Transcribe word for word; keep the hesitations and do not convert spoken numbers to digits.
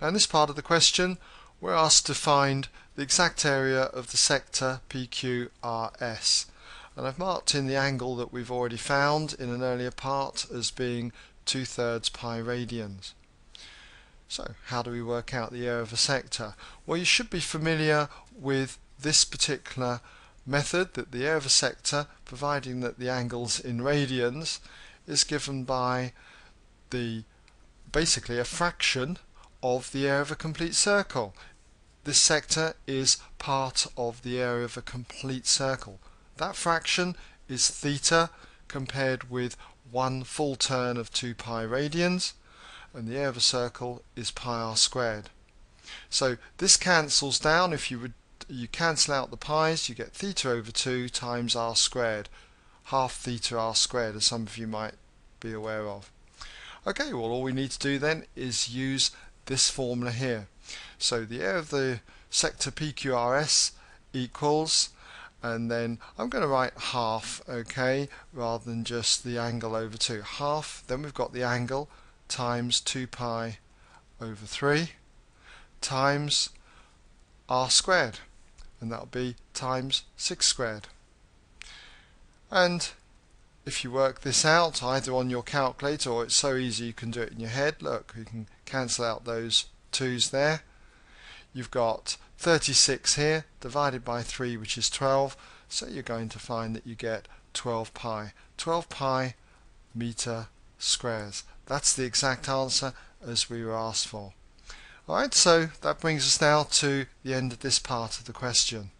Now in this part of the question we're asked to find the exact area of the sector P Q R S, and I've marked in the angle that we've already found in an earlier part as being two-thirds pi radians. So how do we work out the area of a sector? Well, you should be familiar with this particular method, that the area of a sector, providing that the angle's in radians, is given by the basically a fraction of the area of a complete circle. This sector is part of the area of a complete circle. That fraction is theta compared with one full turn of two pi radians, and the area of a circle is pi r squared. So this cancels down. If you would you cancel out the pi's, you get theta over two times r squared, half theta r squared, as some of you might be aware of. Okay, well, all we need to do then is use this formula here. So the area of the sector P Q R S equals, and then I'm going to write half, okay, rather than just the angle over two. Half, then we've got the angle, times two pi over three, times r squared, and that'll be times six squared. And if you work this out either on your calculator, or it's so easy you can do it in your head, look, you can cancel out those twos there. You've got thirty-six here divided by three, which is twelve, so you're going to find that you get twelve pi, twelve pi meter squares. That's the exact answer as we were asked for. Alright, so that brings us now to the end of this part of the question.